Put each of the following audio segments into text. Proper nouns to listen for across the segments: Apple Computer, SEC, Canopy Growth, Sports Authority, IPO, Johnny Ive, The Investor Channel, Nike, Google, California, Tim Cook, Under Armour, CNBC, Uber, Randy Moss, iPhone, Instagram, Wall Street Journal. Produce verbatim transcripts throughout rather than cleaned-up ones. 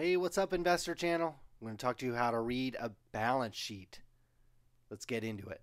Hey, what's up, Investor Channel? I'm going to talk to you how to read a balance sheet. Let's get into it.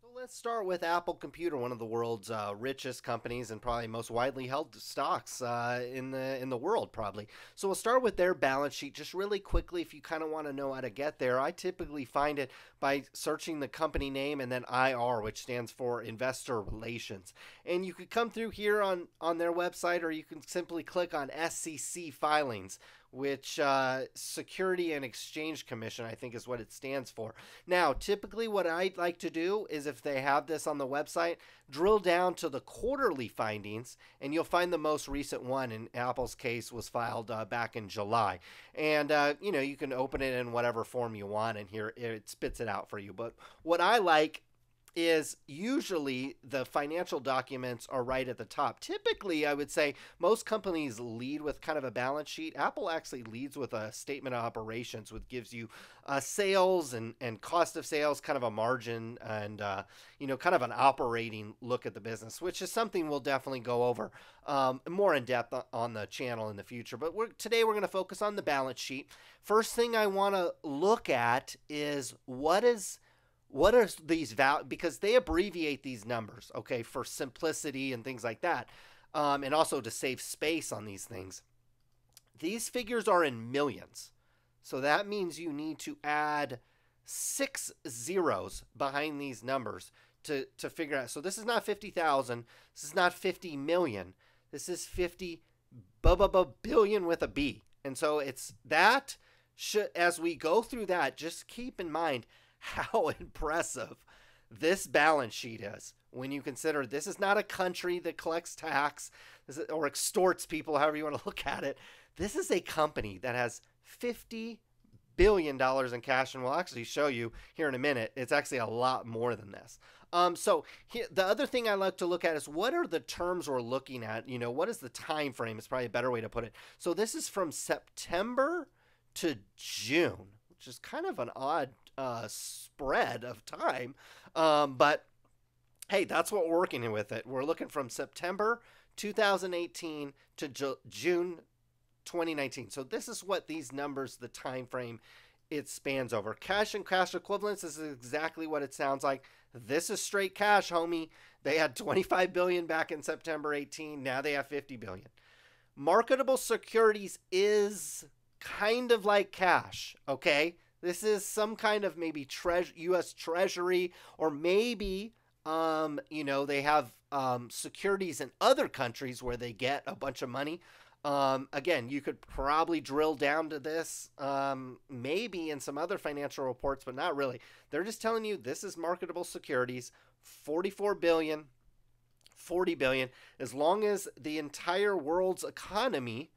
So let's start with Apple Computer, one of the world's uh, richest companies and probably most widely held stocks uh, in the in the world, probably. So we'll start with their balance sheet just really quickly. If you kind of want to know how to get there, I typically find it by searching the company name and then I R, which stands for Investor Relations. And you could come through here on on their website, or you can simply click on S E C filings, which uh, Security and Exchange Commission, I think, is what it stands for. Now, typically what I'd like to do is, if they have this on the website, drill down to the quarterly findings, and you'll find the most recent one, in Apple's case, was filed uh, back in July. And, uh, you know, you can open it in whatever form you want, and here it spits it out for you. But what I like is usually the financial documents are right at the top. Typically, I would say most companies lead with kind of a balance sheet. Apple actually leads with a statement of operations, which gives you uh, sales and, and cost of sales, kind of a margin, and uh, you know, kind of an operating look at the business, which is something we'll definitely go over um, more in depth on the channel in the future. But we're, today we're going to focus on the balance sheet. First thing I want to look at is what is What are these values? Because they abbreviate these numbers, okay, for simplicity and things like that, um, and also to save space on these things. These figures are in millions, so that means you need to add six zeros behind these numbers to to figure out. So this is not fifty thousand. This is not fifty million. This is fifty billion with a B. And so it's that. Should, as we go through that, just keep in mind how impressive this balance sheet is when you consider this is not a country that collects tax or extorts people, however you want to look at it. This is a company that has fifty billion dollars in cash, and we'll actually show you here in a minute. It's actually a lot more than this. Um, so here, the other thing I like to look at is what are the terms we're looking at? You know, what is the time frame? It's probably a better way to put it. So this is from September to June, which is kind of an odd uh, spread of time. Um, but hey, that's what we're working with it. We're looking from September two thousand eighteen to Ju- June twenty nineteen. So this is what these numbers, the time frame it spans over. Cash and cash equivalents is exactly what it sounds like. This is straight cash, homie. They had twenty-five billion back in September eighteen. Now they have fifty billion. Marketable securities is kind of like cash, okay? This is some kind of maybe treas U S Treasury, or maybe, um, you know, they have um, securities in other countries where they get a bunch of money. Um, again, you could probably drill down to this um, maybe in some other financial reports, but not really. They're just telling you this is marketable securities, forty-four billion dollars, forty billion dollars. As long as the entire world's economy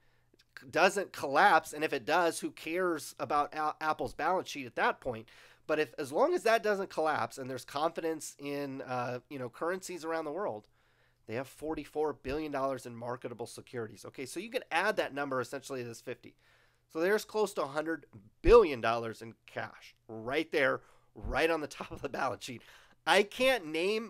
doesn't collapse, and if it does, who cares about Apple's balance sheet at that point? But if, as long as that doesn't collapse and there's confidence in uh, you know, currencies around the world, they have forty-four billion dollars in marketable securities. Okay, so you can add that number essentially to this fifty. So there's close to one hundred billion dollars in cash right there, right on the top of the balance sheet. I can't name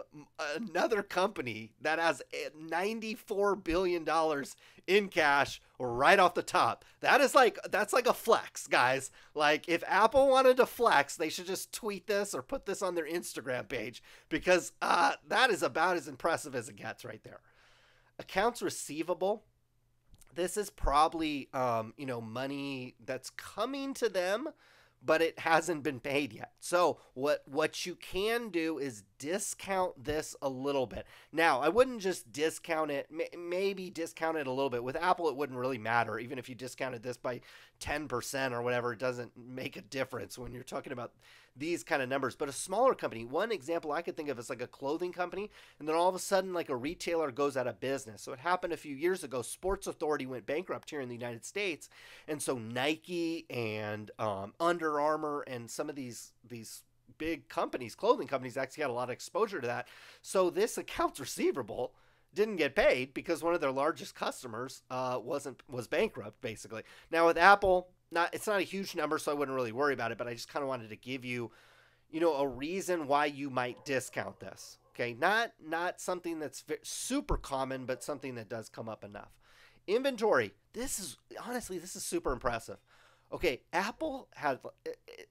another company that has ninety-four billion dollars in cash right off the top. That is like, that's like a flex, guys. Like, if Apple wanted to flex, they should just tweet this or put this on their Instagram page, because uh, that is about as impressive as it gets right there. Accounts receivable. This is probably, um, you know, money that's coming to them, but it hasn't been paid yet. So what what you can do is discount this a little bit. Now, I wouldn't just discount it, maybe discount it a little bit. With Apple, it wouldn't really matter. Even if you discounted this by ten percent or whatever, it doesn't make a difference when you're talking about these kind of numbers. But a smaller company, one example I could think of is like a clothing company, and then all of a sudden like a retailer goes out of business. So it happened a few years ago. Sports Authority went bankrupt here in the United States, and so Nike and um, Under Armour and some of these these big companies, clothing companies, actually had a lot of exposure to that. So this accounts receivable didn't get paid because one of their largest customers uh, wasn't was bankrupt, basically. Now with Apple, Not, it's not a huge number, so I wouldn't really worry about it, but I just kind of wanted to give you, you know, a reason why you might discount this, okay? Not, not something that's super common, but something that does come up enough. Inventory. This is, honestly, this is super impressive. Okay, Apple had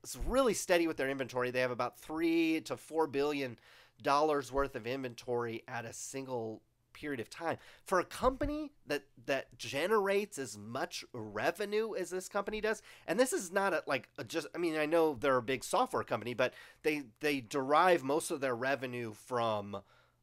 it's really steady with their inventory. They have about three to four billion dollars worth of inventory at a single period of time. For a company that that generates as much revenue as this company does, and this is not a, like a just I mean I know they're a big software company, but they they derive most of their revenue from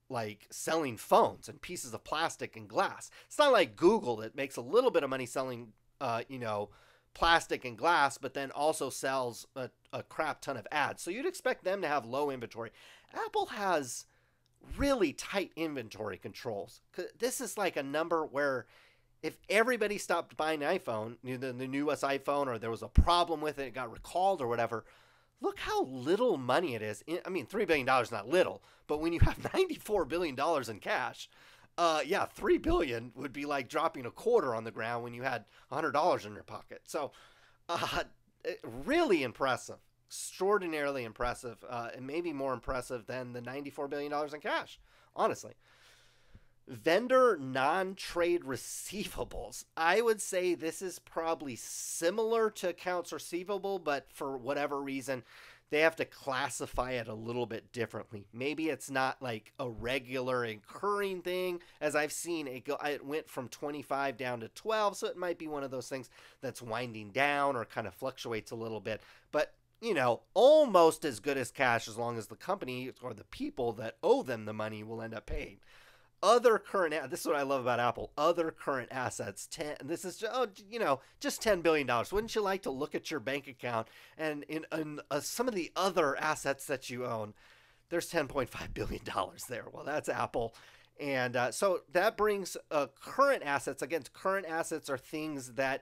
like selling phones and pieces of plastic and glass. It's not like Google that makes a little bit of money selling uh you know plastic and glass, but then also sells a, a crap ton of ads. So you'd expect them to have low inventory. Apple has really tight inventory controls. This is like a number where if everybody stopped buying an iPhone, the, the newest iPhone, or there was a problem with it, it got recalled or whatever, look how little money it is. I mean, three billion dollars is not little, but when you have ninety-four billion dollars in cash, Uh, yeah, three billion dollars would be like dropping a quarter on the ground when you had one hundred dollars in your pocket. So uh, really impressive, extraordinarily impressive, uh, and maybe more impressive than the ninety-four billion dollars in cash, honestly. Vendor non-trade receivables. I would say this is probably similar to accounts receivable, but for whatever reason, they have to classify it a little bit differently. Maybe it's not like a regular recurring thing. As I've seen, it go, it went from twenty-five down to twelve, so it might be one of those things that's winding down or kind of fluctuates a little bit. But, you know, almost as good as cash as long as the company or the people that owe them the money will end up paying. Other current, this is what I love about Apple, other current assets, ten, this is, oh, you know, just ten billion dollars. Wouldn't you like to look at your bank account and in, in uh, some of the other assets that you own, there's ten point five billion dollars there. Well, that's Apple. And uh, so that brings uh, current assets. Again, current assets are things that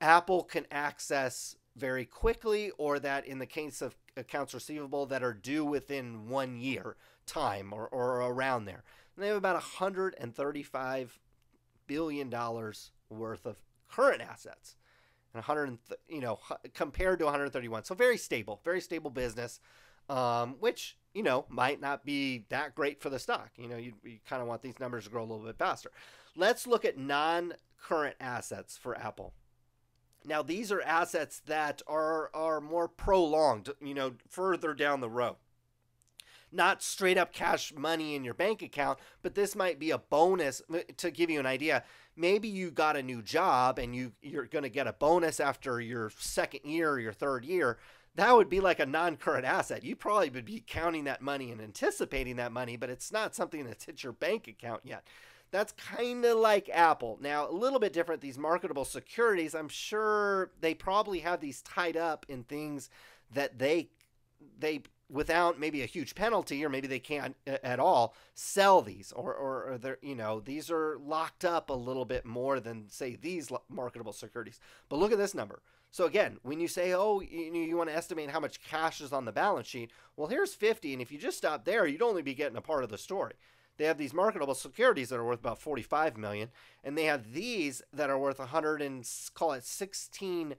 Apple can access very quickly, or that in the case of accounts receivable that are due within one year time or, or around there. And they have about one hundred thirty-five billion dollars worth of current assets, and one hundred, you know, compared to one hundred thirty-one. So very stable, very stable business, um, which, you know, might not be that great for the stock. You know, you, you kind of want these numbers to grow a little bit faster. Let's look at non-current assets for Apple. Now, these are assets that are, are more prolonged, you know, further down the road. Not straight up cash money in your bank account, but this might be a bonus. To give you an idea, maybe you got a new job and you, you're going to get a bonus after your second year or your third year. That would be like a non-current asset. You probably would be counting that money and anticipating that money, but it's not something that's hit your bank account yet. That's kind of like Apple. Now, a little bit different, these marketable securities, I'm sure they probably have these tied up in things that they they without maybe a huge penalty, or maybe they can't at all sell these, or, or, or they're, you know, these are locked up a little bit more than say these marketable securities. But look at this number. So again, when you say, oh, you, you want to estimate how much cash is on the balance sheet, well, here's fifty. And if you just stop there, you'd only be getting a part of the story. They have these marketable securities that are worth about forty-five million dollars, and they have these that are worth one hundred and call it sixteen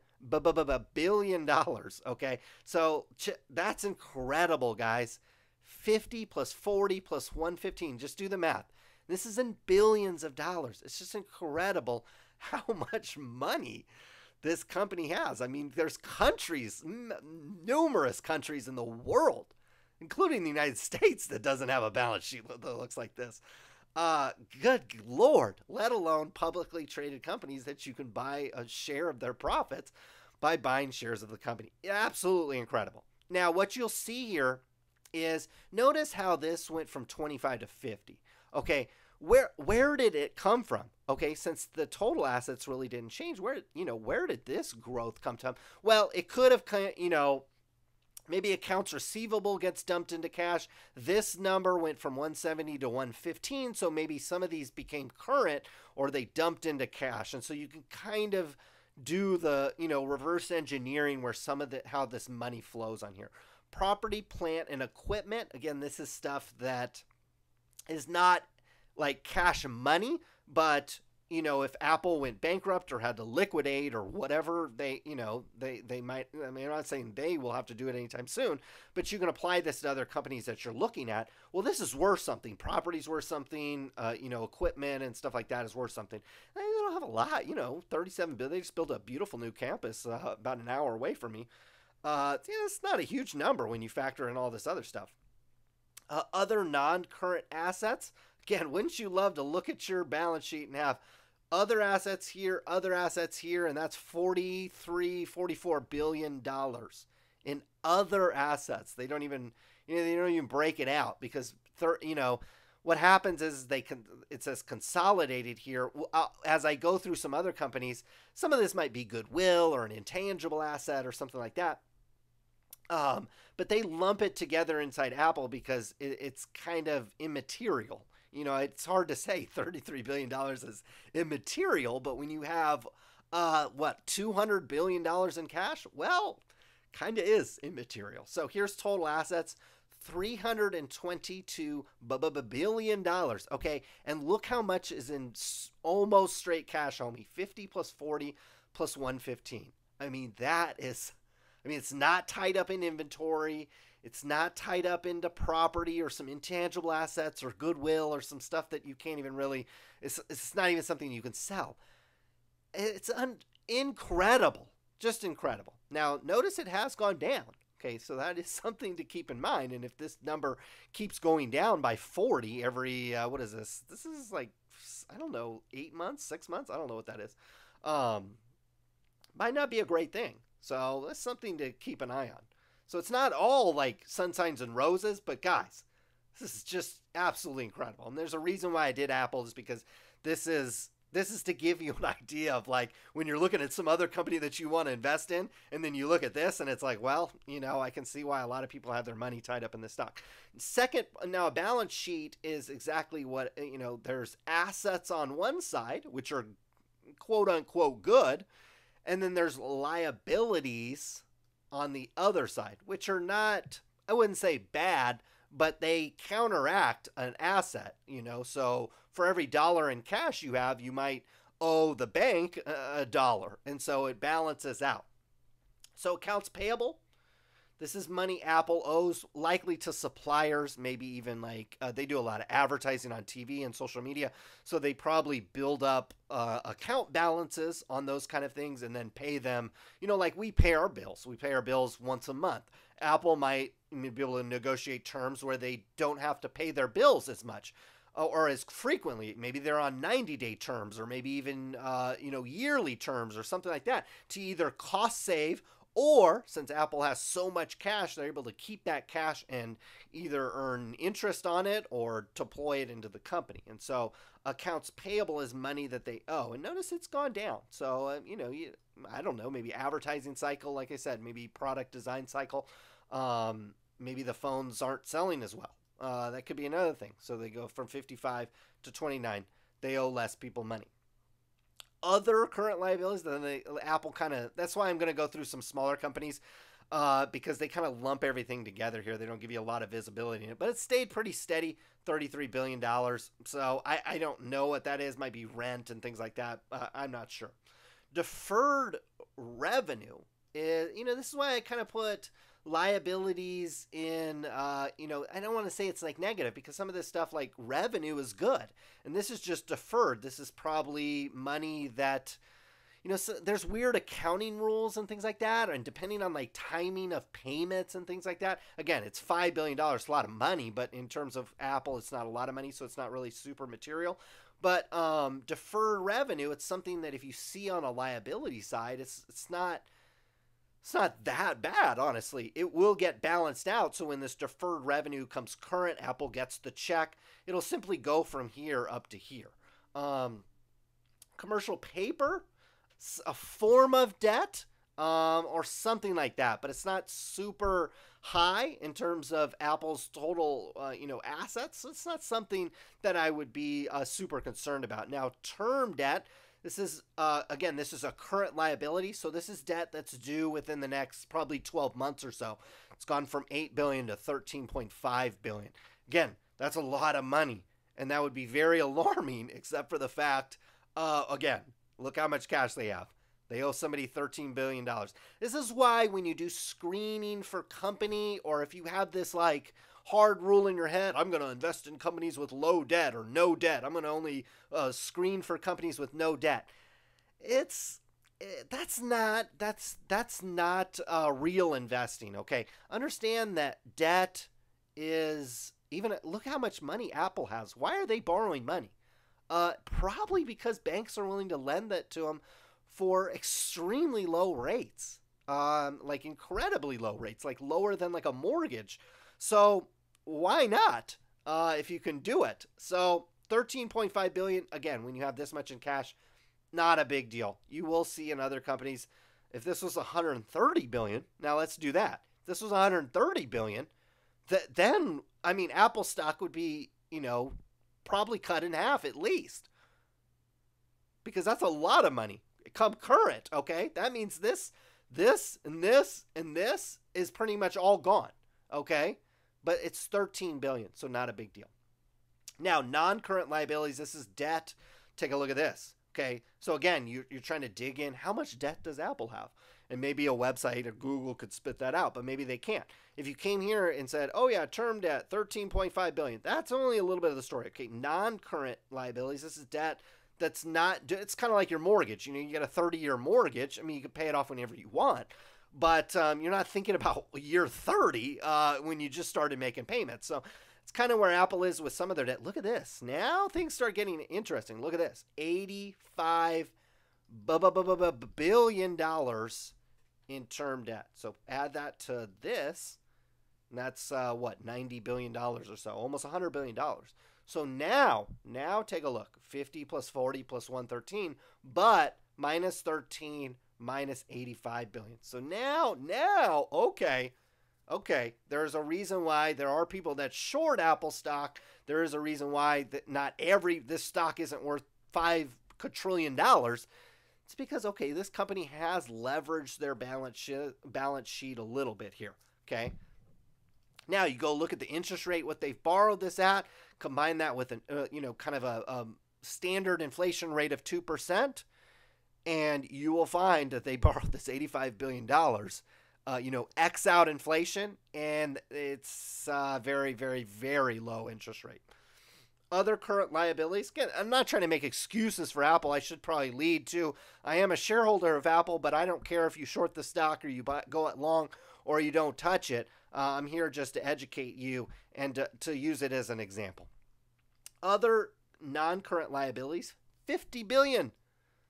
billion dollars. Okay, so that's incredible, guys. fifty plus forty plus one hundred fifteen. Just do the math. This is in billions of dollars. It's just incredible how much money this company has. I mean, there's countries, n numerous countries in the world, including the United States, that doesn't have a balance sheet that looks like this. Uh, good Lord, let alone publicly traded companies that you can buy a share of their profits by buying shares of the company. Absolutely incredible. Now, what you'll see here is notice how this went from twenty-five to fifty. Okay, where where did it come from? Okay, since the total assets really didn't change, where, you know, where did this growth come from? Well, it could have, you know, maybe accounts receivable gets dumped into cash. This number went from one hundred seventy to one hundred fifteen, so maybe some of these became current or they dumped into cash. And so you can kind of do the, you know, reverse engineering where some of the, how this money flows on here. Property, plant, and equipment. Again, this is stuff that is not like cash money, but you know, if Apple went bankrupt or had to liquidate or whatever, they, you know, they, they might, I mean, I'm not saying they will have to do it anytime soon, but you can apply this to other companies that you're looking at. Well, this is worth something. Property's worth something, uh, you know, equipment and stuff like that is worth something. And they don't have a lot, you know, thirty-seven billion. They just built a beautiful new campus uh, about an hour away from me. Uh, you know, it's not a huge number when you factor in all this other stuff. Uh, other non-current assets. Again, wouldn't you love to look at your balance sheet and have other assets here, other assets here, and that's forty-three, forty-four billion dollars in other assets. They don't even, you know, they don't even break it out because, you know, what happens is they can, it says consolidated here. As I go through some other companies, some of this might be goodwill or an intangible asset or something like that. Um, but they lump it together inside Apple because it, it's kind of immaterial. You know, it's hard to say thirty-three billion dollars is immaterial, but when you have, uh, what, two hundred billion dollars in cash? Well, kind of is immaterial. So here's total assets, three hundred twenty-two billion dollars. Okay, and look how much is in almost straight cash, homie, fifty plus forty plus one fifteen. I mean, that is, I mean, it's not tied up in inventory. It's not tied up into property or some intangible assets or goodwill or some stuff that you can't even really, it's, it's not even something you can sell. It's un, incredible, just incredible. Now, notice it has gone down. Okay, so that is something to keep in mind. And if this number keeps going down by forty every, uh, what is this? This is like, I don't know, eight months, six months? I don't know what that is. Um, might not be a great thing. So that's something to keep an eye on. So it's not all like sun, signs, and roses, but guys, this is just absolutely incredible. And there's a reason why I did Apple, is because this is this is to give you an idea of like when you're looking at some other company that you want to invest in, and then you look at this and it's like, well, you know, I can see why a lot of people have their money tied up in this stock. Second, now a balance sheet is exactly what, you know, there's assets on one side, which are quote unquote good, and then there's liabilities on the other side, which are not, I wouldn't say bad, but they counteract an asset, you know. So for every dollar in cash you have, you might owe the bank a dollar. And so it balances out. So accounts payable. This is money Apple owes likely to suppliers, maybe even like uh, they do a lot of advertising on T V and social media. So they probably build up uh, account balances on those kind of things and then pay them. You know, like we pay our bills. We pay our bills once a month. Apple might be able to negotiate terms where they don't have to pay their bills as much or as frequently. Maybe they're on ninety-day terms or maybe even, uh, you know, yearly terms or something like that to either cost save. Or since Apple has so much cash, they're able to keep that cash and either earn interest on it or deploy it into the company. And so accounts payable is money that they owe. And notice it's gone down. So, um, you know, you, I don't know, maybe advertising cycle, like I said, maybe product design cycle. Um, maybe the phones aren't selling as well. Uh, that could be another thing. So they go from fifty-five to twenty-nine. They owe less people money. Other current liabilities, then they, Apple kind of, that's why I'm going to go through some smaller companies uh, because they kind of lump everything together here. They don't give you a lot of visibility in it, but it stayed pretty steady, thirty-three billion dollars. So I, I don't know what that is. Might be rent and things like that. Uh, I'm not sure. Deferred revenue is, you know, this is why I kind of put liabilities in, uh, you know, I don't want to say it's like negative because some of this stuff like revenue is good. And this is just deferred. This is probably money that, you know, so there's weird accounting rules and things like that. And depending on like timing of payments and things like that, again, it's five billion dollars, it's a lot of money, but in terms of Apple, it's not a lot of money. So it's not really super material, but, um, deferred revenue, it's something that if you see on a liability side, it's, it's not, It's not that bad, honestly. It will get balanced out. So when this deferred revenue comes current, Apple gets the check. It'll simply go from here up to here. Um, commercial paper, a form of debt, um, or something like that. But it's not super high in terms of Apple's total, uh, you know, assets. So it's not something that I would be uh, super concerned about. Now, term debt. This is, uh, again, this is a current liability. So this is debt that's due within the next probably twelve months or so. It's gone from eight billion dollars to thirteen point five billion dollars. Again, that's a lot of money. And that would be very alarming, except for the fact Uh, again, look how much cash they have. They owe somebody thirteen billion dollars. This is why when you do screening for company, or if you have this like hard rule in your head, I'm going to invest in companies with low debt or no debt. I'm going to only uh, screen for companies with no debt. It's it, that's not that's that's not uh, real investing. Okay, understand that debt is even. Look how much money Apple has. Why are they borrowing money? Uh, probably because banks are willing to lend that to them for extremely low rates, um, like incredibly low rates, like lower than like a mortgage. So why not uh, if you can do it? So thirteen point five billion dollars, again, when you have this much in cash, not a big deal. You will see in other companies, if this was one hundred thirty billion dollars, now let's do that. If this was one hundred thirty billion dollars, th then, I mean, Apple stock would be, you know, probably cut in half at least, because that's a lot of money. Come current, okay? That means this, this, and this, and this is pretty much all gone, okay? But it's thirteen billion dollars, so not a big deal. Now, non-current liabilities, this is debt. Take a look at this, okay? So again, you're, you're trying to dig in. How much debt does Apple have? And maybe a website or Google could spit that out, but maybe they can't. If you came here and said, oh yeah, term debt, thirteen point five billion dollars, that's only a little bit of the story. Okay, non-current liabilities, this is debt that's not, it's kind of like your mortgage. You know, you get a thirty year mortgage. I mean, you can pay it off whenever you want, but um, you're not thinking about year thirty uh, when you just started making payments. So it's kind of where Apple is with some of their debt. Look at this. Now things start getting interesting. Look at this. eighty-five billion dollars in term debt. So add that to this, and that's uh, what, ninety billion dollars or so, almost one hundred billion dollars. So now, now take a look, fifty plus forty plus one hundred thirteen, but minus thirteen, minus eighty-five billion. So now, now, okay, okay, there's a reason why there are people that short Apple stock. There is a reason why that not every, this stock isn't worth five quadrillion dollars. It's because, okay, this company has leveraged their balance sheet, balance sheet a little bit here, okay? Now you go look at the interest rate, what they've borrowed this at, combine that with, an, uh, you know, kind of a, a standard inflation rate of two percent, and you will find that they borrowed this eighty-five billion dollars, uh, you know, X out inflation, and it's uh, very, very, very low interest rate. Other current liabilities, again, I'm not trying to make excuses for Apple. I should probably lead to, I am a shareholder of Apple, but I don't care if you short the stock or you buy, go it long or you don't touch it. Uh, I'm here just to educate you and to, to use it as an example. Other non-current liabilities, fifty billion dollars.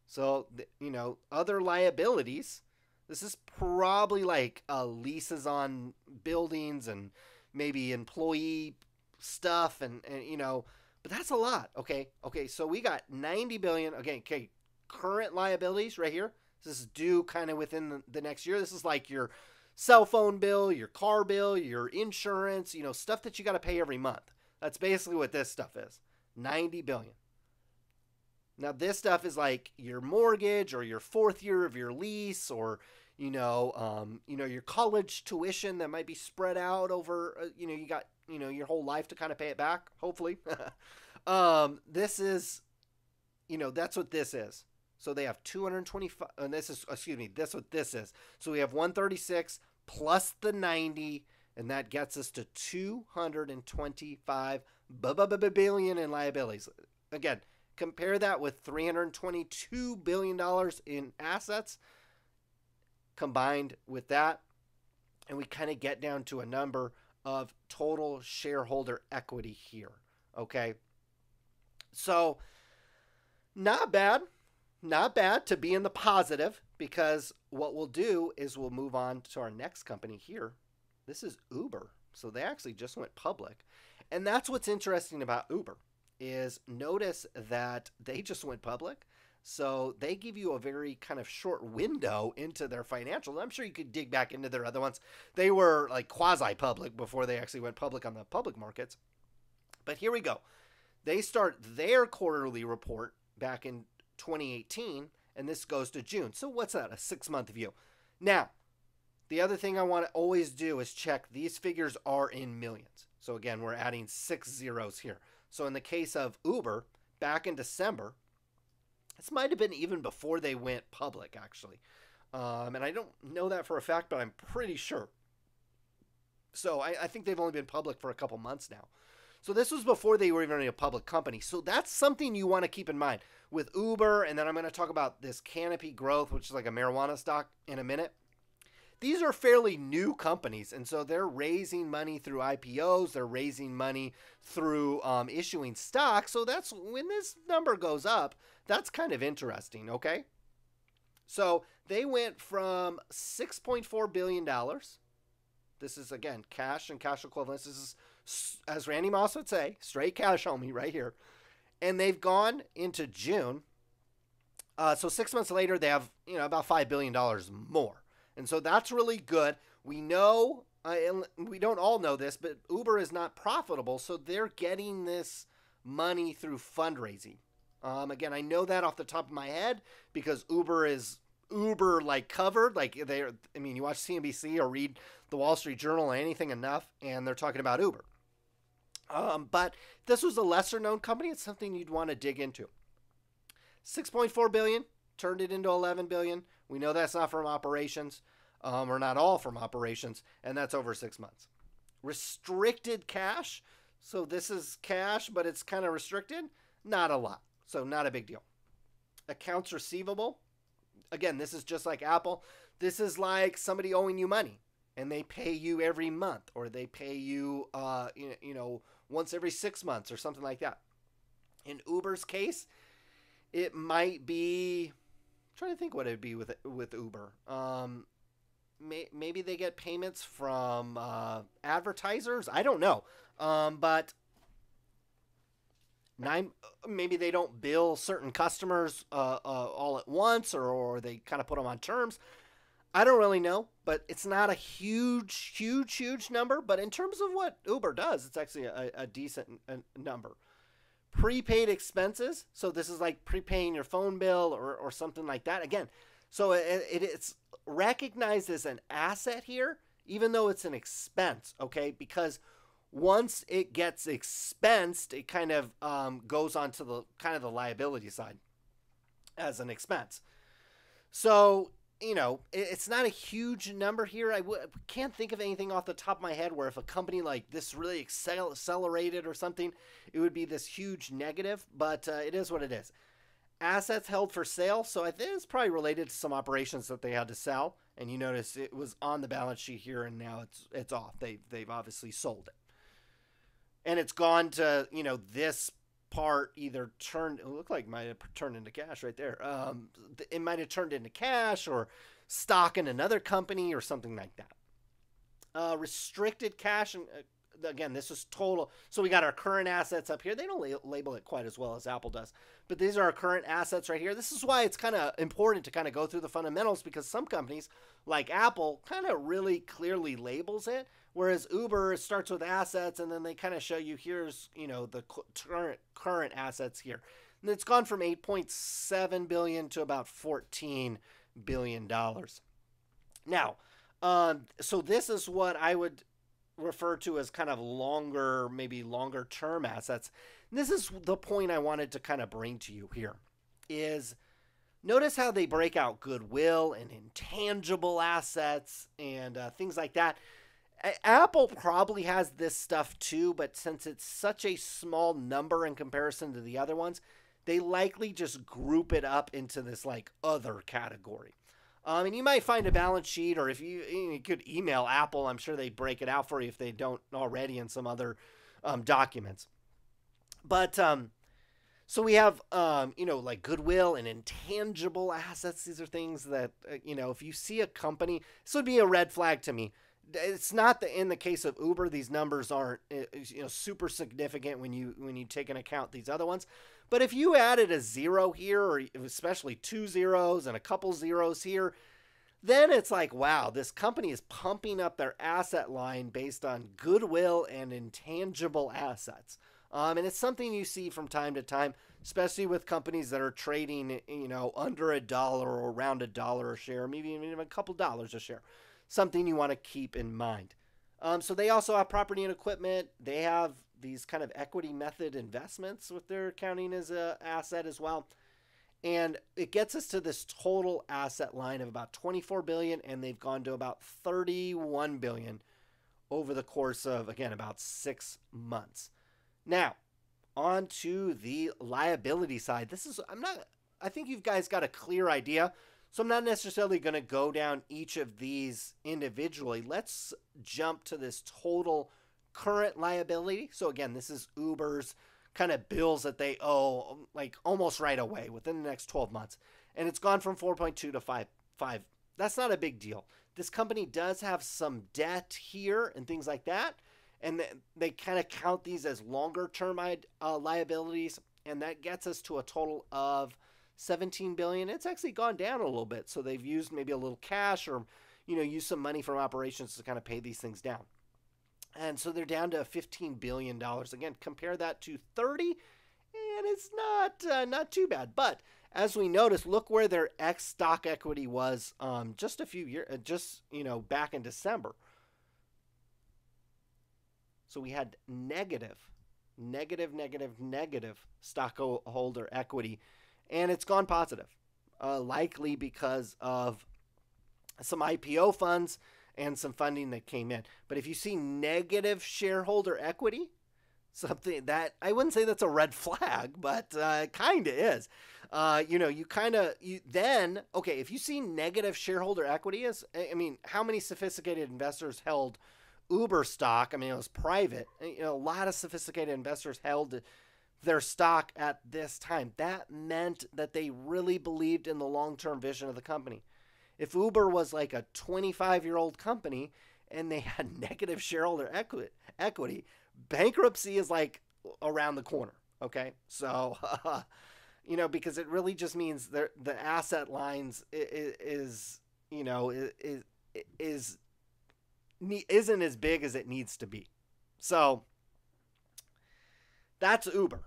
So, you know, other liabilities, this is probably like uh, leases on buildings and maybe employee stuff and, and, you know, but that's a lot. Okay. Okay. So we got ninety billion dollars. Okay. Okay. Current liabilities right here. This is due kind of within the, the next year. This is like your cell phone bill, your car bill, your insurance, you know, stuff that you got to pay every month. That's basically what this stuff is. ninety billion dollars. Now this stuff is like your mortgage or your fourth year of your lease, or, you know, um, you know, your college tuition that might be spread out over, uh, you know, you got, you know, your whole life to kind of pay it back, hopefully. um, this is, you know, that's what this is. So they have two hundred twenty-five, and this is, excuse me, that's what this is. So we have one thirty-six plus the ninety, and that gets us to two hundred twenty-five billion dollars in liabilities. Again, compare that with three hundred twenty-two billion dollars in assets combined with that, and we kind of get down to a number of total shareholder equity here, okay? So not bad. Not bad to be in the positive, because what we'll do is we'll move on to our next company here. This is Uber. So they actually just went public. And that's what's interesting about Uber is notice that they just went public. So they give you a very kind of short window into their financials. I'm sure you could dig back into their other ones. They were like quasi-public before they actually went public on the public markets. But here we go. They start their quarterly report back in twenty eighteen, and this goes to June. So what's that? A six-month view. Now, the other thing I want to always do is check these figures are in millions. So again, we're adding six zeros here. So in the case of Uber, back in December, This might have been even before they went public, actually. Um, and I don't know that for a fact, but I'm pretty sure. So I, I think they've only been public for a couple months now. So this was before they were even a public company. So that's something you want to keep in mind with Uber. And then I'm going to talk about this Canopy Growth, which is like a marijuana stock, in a minute. These are fairly new companies, and so they're raising money through I P Os. They're raising money through um, issuing stock. So that's when this number goes up. That's kind of interesting, okay? So they went from six point four billion dollars. This is, again, cash and cash equivalents. This is, as Randy Moss would say, straight cash on me right here. And they've gone into June. Uh, so six months later, they have, you know, about five billion dollars more. And so that's really good. We know, uh, and we don't all know this, but Uber is not profitable. So they're getting this money through fundraising. Um, again, I know that off the top of my head because Uber is Uber like covered. Like they're, I mean, you watch C N B C or read the Wall Street Journal or anything enough, and they're talking about Uber. Um, but this was a lesser known company. It's something you'd want to dig into. six point four billion dollars. Turned it into eleven billion dollars. We know that's not from operations, um, or not all from operations, and that's over six months. Restricted cash. So this is cash, but it's kind of restricted. Not a lot, so not a big deal. Accounts receivable. Again, this is just like Apple. This is like somebody owing you money, and they pay you every month, or they pay you, uh, you know, once every six months or something like that. In Uber's case, it might be... trying to think what it'd be with with Uber. Um, may, maybe they get payments from uh, advertisers. I don't know, um, but nine. Maybe they don't bill certain customers uh, uh, all at once, or or they kind of put them on terms. I don't really know, but it's not a huge, huge, huge number. But in terms of what Uber does, it's actually a, a decent n number. Prepaid expenses. So this is like prepaying your phone bill or, or something like that. Again, so it, it, it's recognized as an asset here, even though it's an expense, okay? Because once it gets expensed, it kind of um, goes on to the kind of the liability side as an expense. So, you know, it, it's not a huge number here. I w can't think of anything off the top of my head where if a company like this really excel accelerated or something, it would be this huge negative, but uh, it is what it is. Assets held for sale. So I think it's probably related to some operations that they had to sell. And you notice it was on the balance sheet here and now it's, it's off. They, they've obviously sold it. And it's gone to, you know, this part either turned, it looked like it might have turned into cash right there. Um, it might have turned into cash or stock in another company or something like that. Uh, restricted cash, and uh, again, this is total. So we got our current assets up here. They don't la label it quite as well as Apple does, but these are our current assets right here. This is why it's kind of important to kind of go through the fundamentals, because some companies like Apple kind of really clearly labels it, whereas Uber starts with assets and then they kind of show you here's, you know, the current current assets here. And it's gone from eight point seven billion dollars to about fourteen billion dollars. Now, um, so this is what I would refer to as kind of longer, maybe longer term assets. And this is the point I wanted to kind of bring to you here is notice how they break out goodwill and intangible assets and uh, things like that. Apple probably has this stuff too, but since it's such a small number in comparison to the other ones, they likely just group it up into this like other category. Um, and you might find a balance sheet, or if you, you could email Apple, I'm sure they break it out for you if they don't already in some other um, documents. But um, so we have, um, you know, like goodwill and intangible assets. These are things that, uh, you know, if you see a company, this would be a red flag to me. It's not the, in the case of Uber, these numbers aren't, you know, super significant when you, when you take into account these other ones. But if you added a zero here, or especially two zeros and a couple zeros here, then it's like, wow, this company is pumping up their asset line based on goodwill and intangible assets. Um, and it's something you see from time to time, especially with companies that are trading, you know, under a dollar or around a dollar a share, maybe even a couple dollars a share. Something you want to keep in mind. Um, so they also have property and equipment. They have these kind of equity method investments with their accounting as an asset as well. And it gets us to this total asset line of about twenty-four billion dollars, and they've gone to about thirty-one billion dollars over the course of, again, about six months. Now, on to the liability side. This is, I'm not, I think you guys got a clear idea. So I'm not necessarily going to go down each of these individually. Let's jump to this total current liability. So again, this is Uber's kind of bills that they owe, like almost right away within the next twelve months, and it's gone from four point two to five point five. That's not a big deal. This company does have some debt here and things like that, and th they kind of count these as longer term uh, liabilities, and that gets us to a total of seventeen billion dollars. It's actually gone down a little bit, so they've used maybe a little cash, or you know, use some money from operations to kind of pay these things down. And so they're down to fifteen billion dollars. Again, compare that to thirty, and it's not uh, not too bad. But as we notice, look where their ex stock equity was um, just a few years, just you know, back in December. So we had negative, negative, negative, negative stockholder equity, and it's gone positive, uh, likely because of some I P O funds and some funding that came in. But if you see negative shareholder equity, something that I wouldn't say that's a red flag, but uh, it kind of is. Uh, you know, you kind of you then okay. If you see negative shareholder equity, is I mean, how many sophisticated investors held Uber stock? I mean, it was private. You know, a lot of sophisticated investors held their stock at this time. That meant that they really believed in the long-term vision of the company. If Uber was like a twenty-five-year-old company and they had negative shareholder equity, equity, bankruptcy is like around the corner, okay? So, uh, you know, because it really just means the the asset lines is, is you know, is, is, isn't as big as it needs to be. So that's Uber.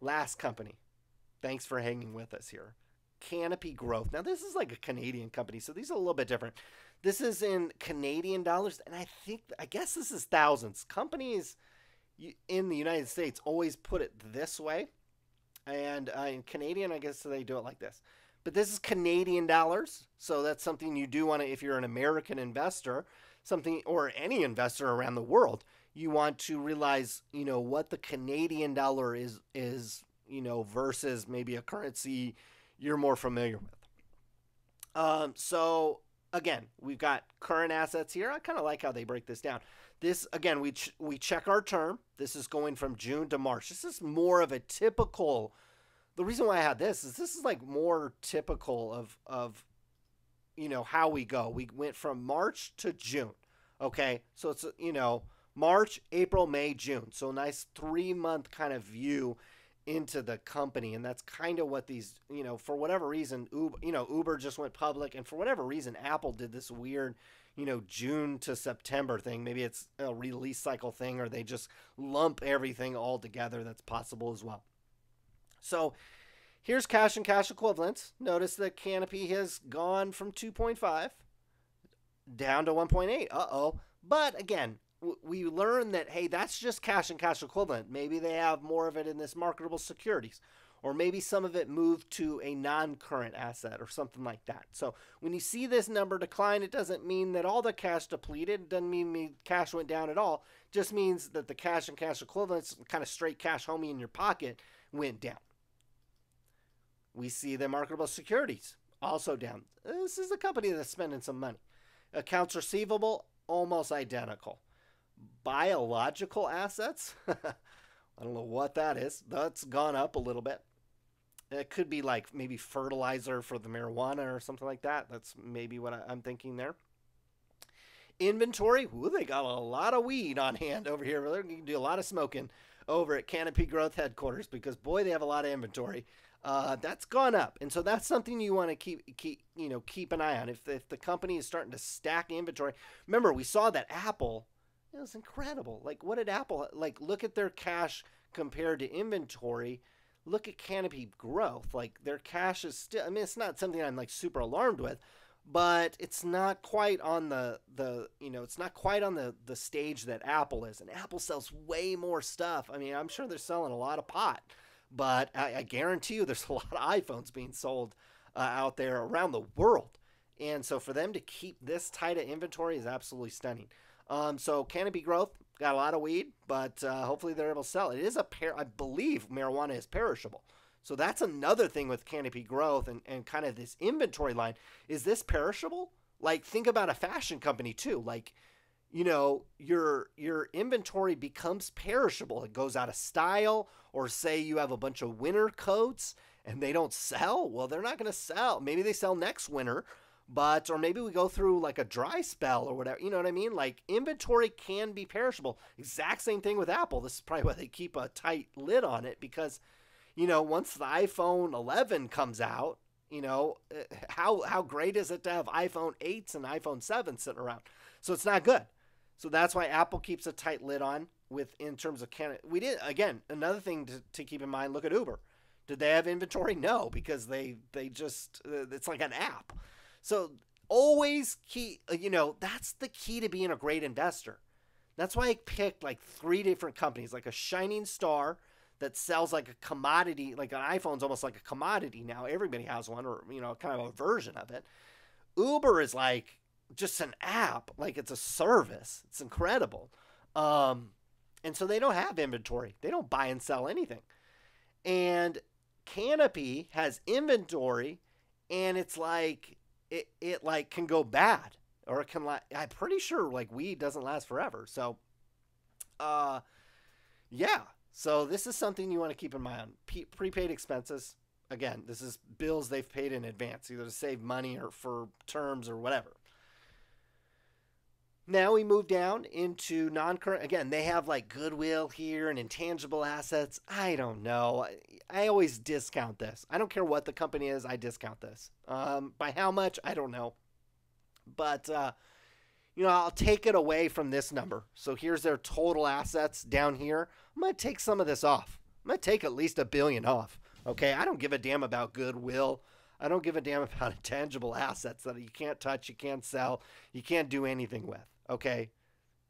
Last company. Thanks for hanging with us here. Canopy Growth. Now, this is like a Canadian company, so these are a little bit different. This is in Canadian dollars, and I think, I guess this is thousands. Companies in the United States always put it this way, and uh, in Canadian, I guess they do it like this. But this is Canadian dollars, so that's something you do want to, if you're an American investor, something, or any investor around the world, you want to realize, you know, what the Canadian dollar is, is you know, versus maybe a currency you're more familiar with. Um, so again, we've got current assets here. I kind of like how they break this down. This, again, we, ch we check our term. This is going from June to March. This is more of a typical, the reason why I had this is this is like more typical of, of, you know, how we go. We went from March to June. Okay. So it's, you know, March, April, May, June. So a nice three month kind of view into the company, and that's kind of what these, you know, for whatever reason, Uber, you know, Uber just went public, and for whatever reason, Apple did this weird, you know, June to September thing. Maybe it's a release cycle thing, or they just lump everything all together. That's possible as well. So here's cash and cash equivalents. Notice that Canopy has gone from two point five down to one point eight. Uh-oh. But again, we learned that, hey, that's just cash and cash equivalent. Maybe they have more of it in this marketable securities, or maybe some of it moved to a non-current asset or something like that. So when you see this number decline, it doesn't mean that all the cash depleted. It doesn't mean cash went down at all. It just means that the cash and cash equivalents, kind of straight cash, homie, in your pocket, went down. We see the marketable securities also down. This is a company that's spending some money. Accounts receivable, almost identical. Biological assets, I don't know what that is. That's gone up a little bit. It could be like maybe fertilizer for the marijuana or something like that. That's maybe what I, I'm thinking there. Inventory, ooh, they got a lot of weed on hand over here. They're going to do a lot of smoking over at Canopy Growth headquarters, because boy, they have a lot of inventory. Uh, that's gone up, and so that's something you want to keep, keep, you know, keep an eye on. If, if the company is starting to stack inventory, remember we saw that Apple. It was incredible. Like, what did Apple, like, look at their cash compared to inventory. Look at Canopy Growth. Like, their cash is still, I mean, it's not something I'm, like, super alarmed with, but it's not quite on the, the you know, it's not quite on the, the stage that Apple is. And Apple sells way more stuff. I mean, I'm sure they're selling a lot of pot, But I, I guarantee you there's a lot of iPhones being sold uh, out there around the world. And so for them to keep this tight of inventory is absolutely stunning. Um, so Canopy Growth got a lot of weed, but uh, hopefully they're able to sell it. It is a pair. I believe marijuana is perishable. So that's another thing with Canopy Growth and, and kind of this inventory line. Is this perishable? Like, think about a fashion company too. Like, you know, your your inventory becomes perishable. It goes out of style, or say you have a bunch of winter coats and they don't sell. Well, they're not going to sell. Maybe they sell next winter, but or maybe we go through like a dry spell or whatever. You know what I mean? Like, inventory can be perishable. Exact same thing with Apple. This is probably why they keep a tight lid on it, because, you know, once the iPhone eleven comes out, you know, how how great is it to have iPhone eights and iPhone sevens sitting around? So it's not good. So that's why Apple keeps a tight lid on with in terms of can we did again another thing to, to keep in mind. Look at Uber. Did they have inventory? No, because they they just it's like an app. So always key, you know, that's the key to being a great investor. That's why I picked like three different companies, like a shining star that sells like a commodity, like an iPhone's almost like a commodity now. Everybody has one, or, you know, kind of a version of it. Uber is like just an app, like it's a service. It's incredible. Um, and so they don't have inventory. They don't buy and sell anything. And Canopy has inventory, and it's like it, it like can go bad, or it can like, I'm pretty sure like weed doesn't last forever. So, uh, yeah. So this is something you want to keep in mind. P prepaid expenses. Again, this is bills they've paid in advance, either to save money or for terms or whatever. Now we move down into non-current. Again, they have like goodwill here and intangible assets. I don't know. I, I always discount this. I don't care what the company is. I discount this. Um, by how much? I don't know. But, uh, you know, I'll take it away from this number. So here's their total assets down here. I'm going to take some of this off. I'm going to take at least a billion off. Okay. I don't give a damn about goodwill. I don't give a damn about intangible assets that you can't touch, you can't sell, you can't do anything with. Okay.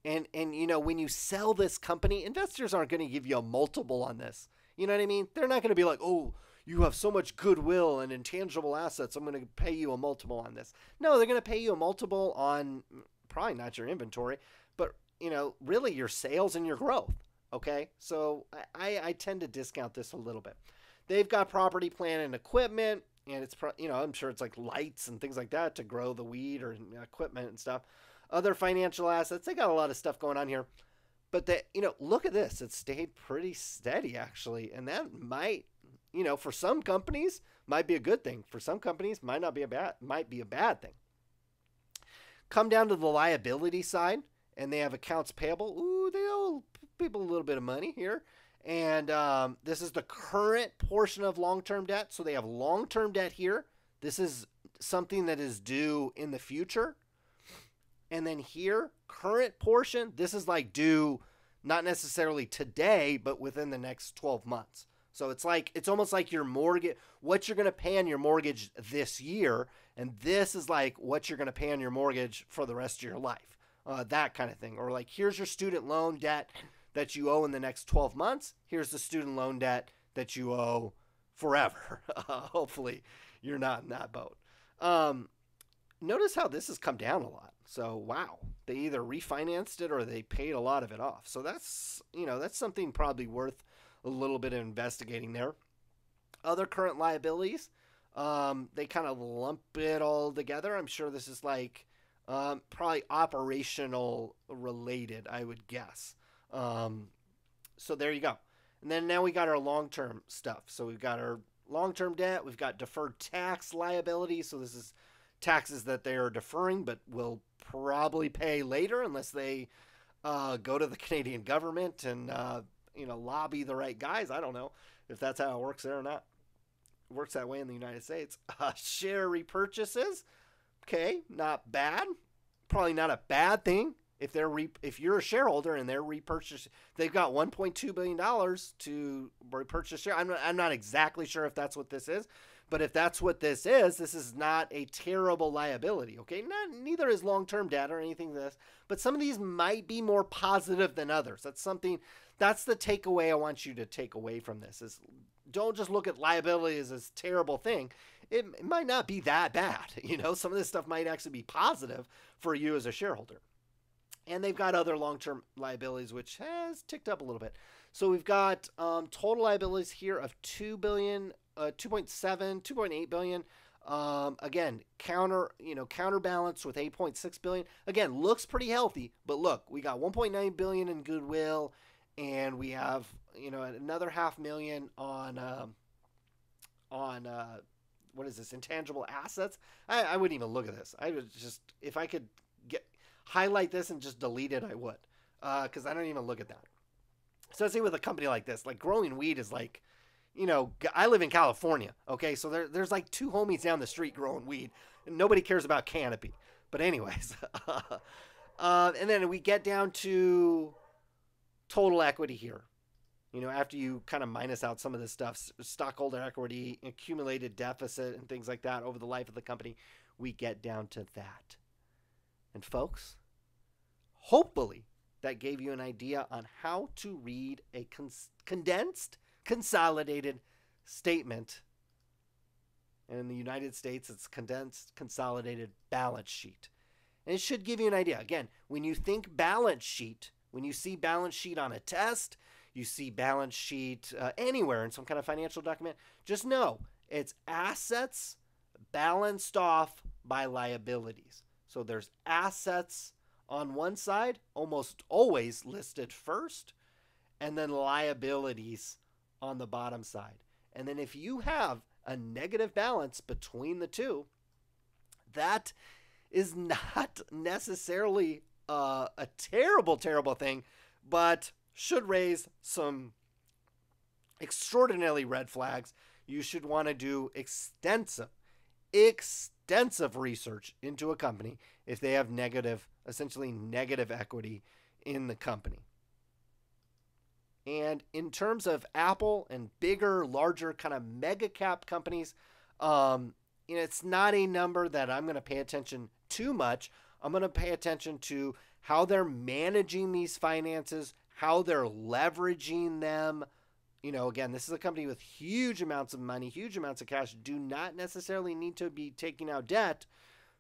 And, and, you know, when you sell this company, investors aren't going to give you a multiple on this. You know what I mean? They're not going to be like, oh, you have so much goodwill and intangible assets, I'm going to pay you a multiple on this. No, they're going to pay you a multiple on probably not your inventory, but, you know, really your sales and your growth. Okay. So I, I tend to discount this a little bit. They've got property, plant, and equipment. And it's, pro you know, I'm sure it's like lights and things like that to grow the weed or equipment and stuff. Other financial assets, they got a lot of stuff going on here. But, that you know, look at this. It stayed pretty steady, actually. And that might, you know, for some companies, might be a good thing. For some companies, might not be a bad, might be a bad thing. Come down to the liability side, and they have accounts payable. Ooh, they owe people a little bit of money here. And um, this is the current portion of long-term debt. So they have long-term debt here. This is something that is due in the future. And then here, current portion, this is like due not necessarily today, but within the next twelve months. So it's like, it's almost like your mortgage, what you're going to pay on your mortgage this year. And this is like what you're going to pay on your mortgage for the rest of your life, uh, that kind of thing. Or like, here's your student loan debt that you owe in the next twelve months. Here's the student loan debt that you owe forever. Uh, hopefully you're not in that boat. Um, notice how this has come down a lot. So, wow, they either refinanced it or they paid a lot of it off. So that's, you know, that's something probably worth a little bit of investigating there. Other current liabilities, um, they kind of lump it all together. I'm sure this is like um, probably operational related, I would guess. Um, so there you go. And then now we got our long-term stuff. So we've got our long-term debt. We've got deferred tax liability. So this is taxes that they are deferring, but will probably pay later unless they, uh, go to the Canadian government and, uh, you know, lobby the right guys. I don't know if that's how it works there or not. It works that way in the United States. Uh, share repurchases. Okay. Not bad. Probably not a bad thing. If they're re if you're a shareholder and they're repurchasing, they've got one point two billion dollars to repurchase share. I'm not, I'm not exactly sure if that's what this is, but if that's what this is, this is not a terrible liability. Okay, not neither is long-term debt or anything like this, but some of these might be more positive than others. That's something. That's the takeaway I want you to take away from this: is don't just look at liability as this terrible thing. It, it might not be that bad. You know, some of this stuff might actually be positive for you as a shareholder. And they've got other long-term liabilities, which has ticked up a little bit. So we've got um, total liabilities here of two billion dollars, uh, two point seven, two point eight billion dollars. Um, again, counter, you know, counterbalance with eight point six billion dollars. Again, looks pretty healthy, but look, we got one point nine billion dollars in goodwill, and we have, you know, another half million on, um, on, uh, what is this? Intangible assets. I, I wouldn't even look at this. I would just, if I could get, highlight this and just delete it, I would, uh, cause I don't even look at that. So let's say with a company like this, like growing weed is like, you know, I live in California. Okay. So there, there's like two homies down the street growing weed and nobody cares about Canopy, but anyways, uh, and then we get down to total equity here. You know, after you kind of minus out some of this stuff, stockholder equity, accumulated deficit, and things like that over the life of the company, we get down to that. And folks, hopefully that gave you an idea on how to read a cons condensed, consolidated statement. And in the United States, it's condensed, consolidated balance sheet. And it should give you an idea. Again, when you think balance sheet, when you see balance sheet on a test, you see balance sheet uh, anywhere in some kind of financial document, just know it's assets balanced off by liabilities. So there's assets on one side, almost always listed first, and then liabilities on the bottom side. And then if you have a negative balance between the two, that is not necessarily uh, a terrible, terrible thing, but should raise some extraordinarily red flags. You should want to do extensive, extensive research into a company if they have negative, essentially negative equity in the company. And in terms of Apple and bigger, larger kind of mega cap companies, um, you know, it's not a number that I'm going to pay attention too much. I'm going to pay attention to how they're managing these finances, how they're leveraging them. You know, again, this is a company with huge amounts of money, huge amounts of cash, do not necessarily need to be taking out debt,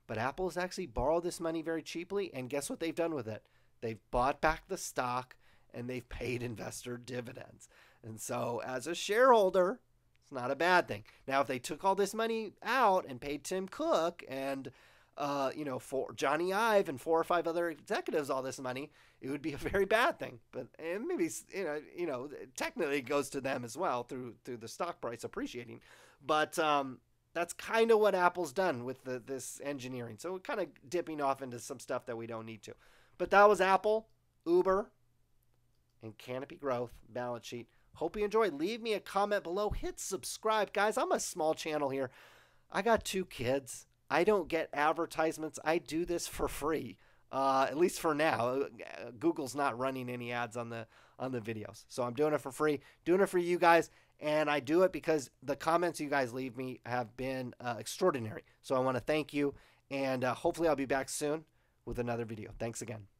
but Apple has actually borrowed this money very cheaply. And guess what they've done with it? They've bought back the stock and they've paid investor dividends. And so as a shareholder, it's not a bad thing. Now, if they took all this money out and paid Tim Cook and Uh, you know, for Johnny Ive and four or five other executives, all this money, it would be a very bad thing. But and maybe, you know, you know, technically it goes to them as well through through the stock price appreciating. But um, that's kind of what Apple's done with the, this engineering. So we're kind of dipping off into some stuff that we don't need to. But that was Apple, Uber, and Canopy Growth balance sheet. Hope you enjoyed. Leave me a comment below. Hit subscribe, guys. I'm a small channel here. I got two kids. I don't get advertisements. I do this for free, uh, at least for now. Google's not running any ads on the on the videos, so I'm doing it for free, doing it for you guys, and I do it because the comments you guys leave me have been uh, extraordinary. So I want to thank you, and uh, hopefully I'll be back soon with another video. Thanks again.